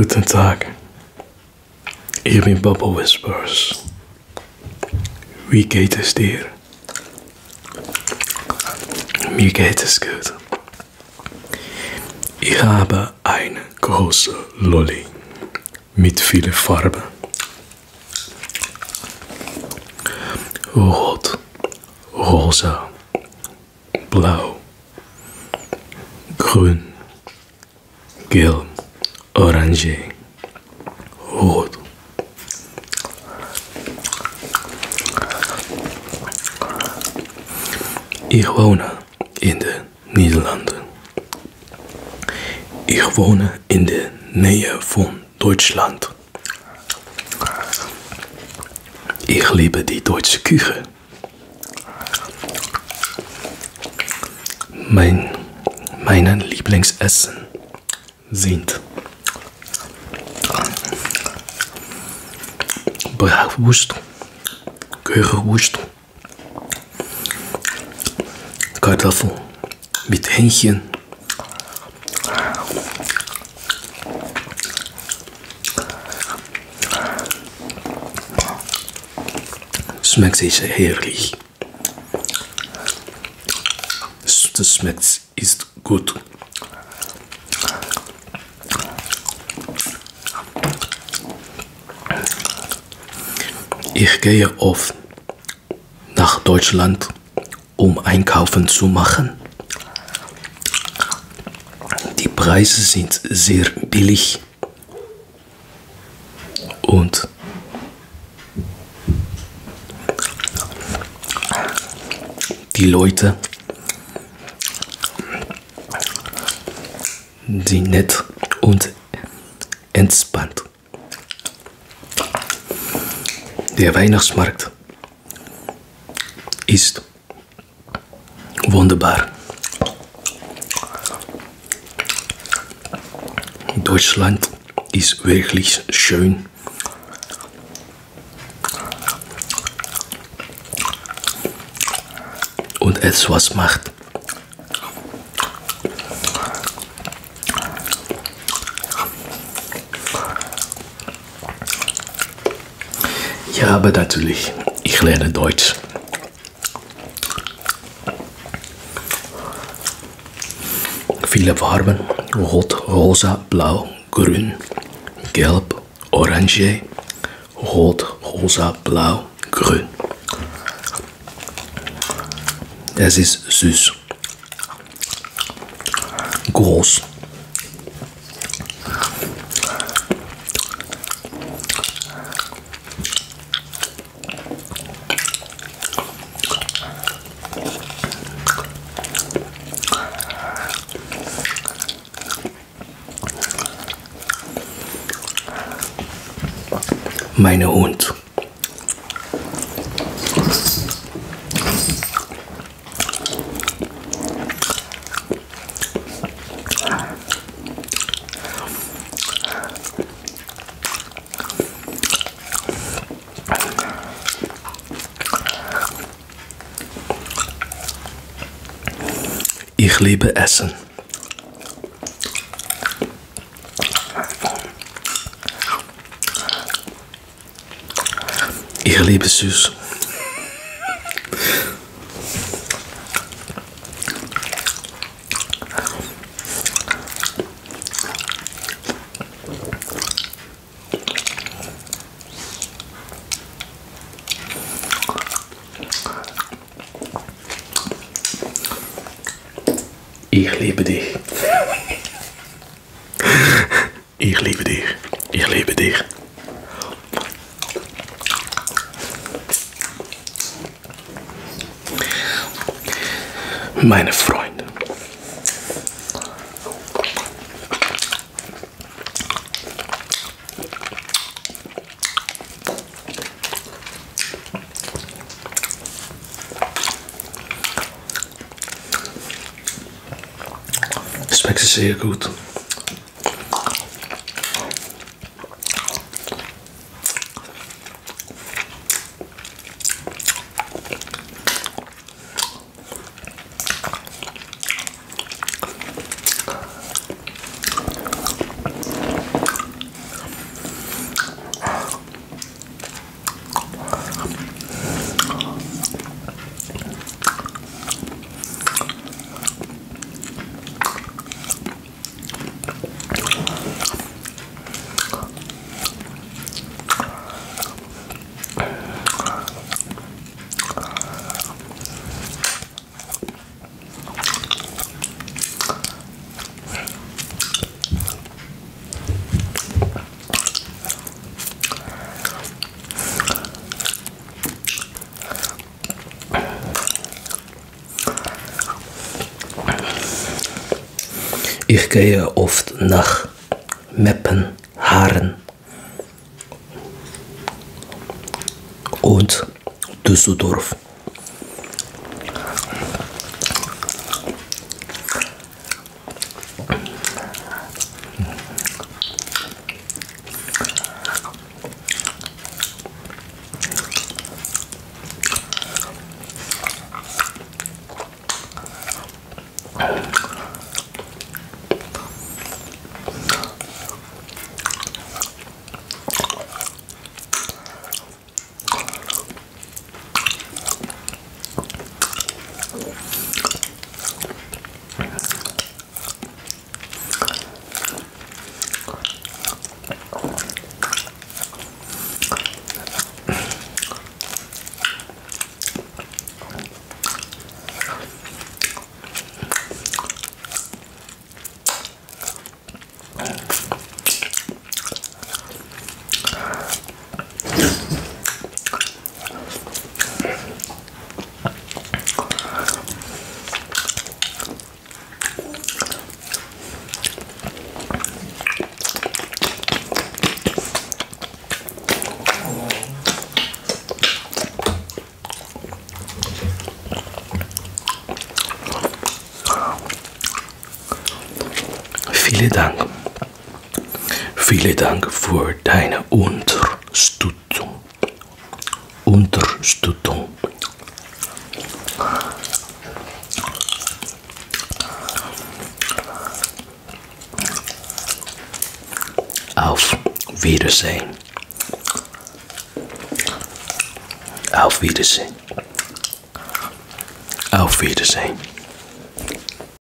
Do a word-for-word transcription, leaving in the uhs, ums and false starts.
Guten Tag, ich bin Bubble Whispers. Wie geht es dir? Mir geht es gut. Ich habe eine große Lolli mit vielen Farben. Rot, rosa, blau, grün, gelb, orange, rot. Ich wohne in den Niederlanden. Ich wohne in der Nähe von Deutschland. Ich liebe die deutsche Küche. Mein, meine Lieblingsessen sind Bratwurst, Currywurst, Kartoffel mit Hähnchen, schmeckt es herrlich. Das schmeckt ist gut. Ich gehe oft nach Deutschland, um einkaufen zu machen. Die Preise sind sehr billig und die Leute sind nett und entspannt. Der Weihnachtsmarkt ist wunderbar. Deutschland ist wirklich schön. Und etwas macht. Ja, aber natürlich, ich lerne Deutsch. Viele Farben, rot, rosa, blau, grün, gelb, orange, rot, rosa, blau, grün. Es ist süß, groß. Mein Hund. Ich liebe Essen. Ich liebe süß. Ich liebe dich. Ich liebe dich. Ich liebe dich. Meine Freunde, es schmeckt sehr gut. ich gehe oft nach Meppen, Haren und Düsseldorf. Vielen Dank. Vielen Dank für deine Unterstützung. Unterstützung. Auf Wiedersehen. Auf Wiedersehen. Auf Wiedersehen.